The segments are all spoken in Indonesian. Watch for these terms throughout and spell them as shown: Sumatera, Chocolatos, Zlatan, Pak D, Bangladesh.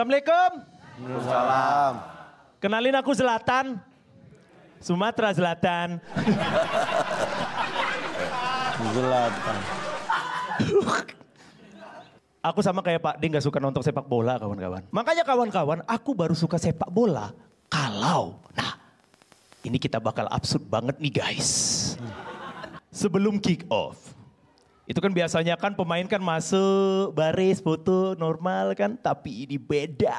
Assalamualaikum. Waalaikumsalam. Kenalin aku Zlatan. Sumatera Selatan. Zlatan. Aku sama kayak Pak D gak suka nonton sepak bola kawan-kawan. Makanya kawan-kawan, aku baru suka sepak bola kalau... Nah, ini kita bakal absurd banget nih guys. Sebelum kick off. Itu kan biasanya kan pemain kan masuk, baris, foto, normal kan. Tapi ini beda.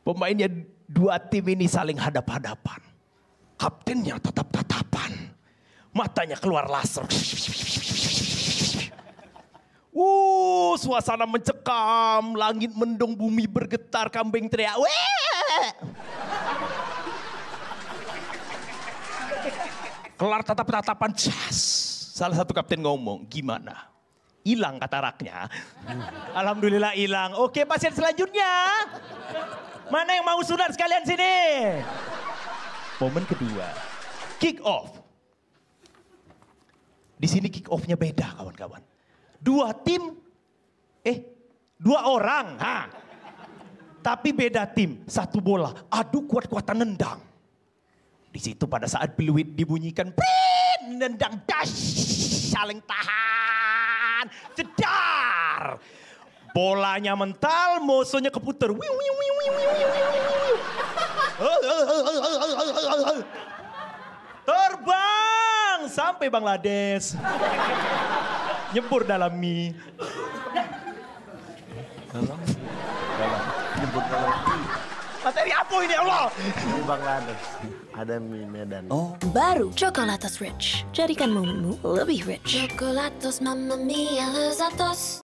Pemainnya dua tim ini saling hadap-hadapan. Kaptennya tatap-tatapan. Matanya keluar laser. Suasana mencekam, langit mendung, bumi bergetar, kambing teriak. Kelar tatap-tatapan, cas. Salah satu kapten ngomong, gimana? Hilang kataraknya. Alhamdulillah hilang. Oke, pasien selanjutnya. Mana yang mau sunat sekalian sini? Momen kedua, kick off. Di sini kick offnya beda kawan-kawan. Dua tim, dua orang. Tapi beda tim, satu bola. Adu kuat-kuatan nendang. Di situ pada saat peluit dibunyikan, prin, nendang, dash, saling tahan, jedar. Bolanya mental, musuhnya keputer. Terbang sampai Bangladesh. Nyebur dalam mie. Nyebur dalam mie. Materi apa ini Allah? Di Bangladesh ada mie Medan. Oh. Baru Chocolatos Rich. Jadikan momenmu lebih rich. Chocolatos mamma mia lezatos.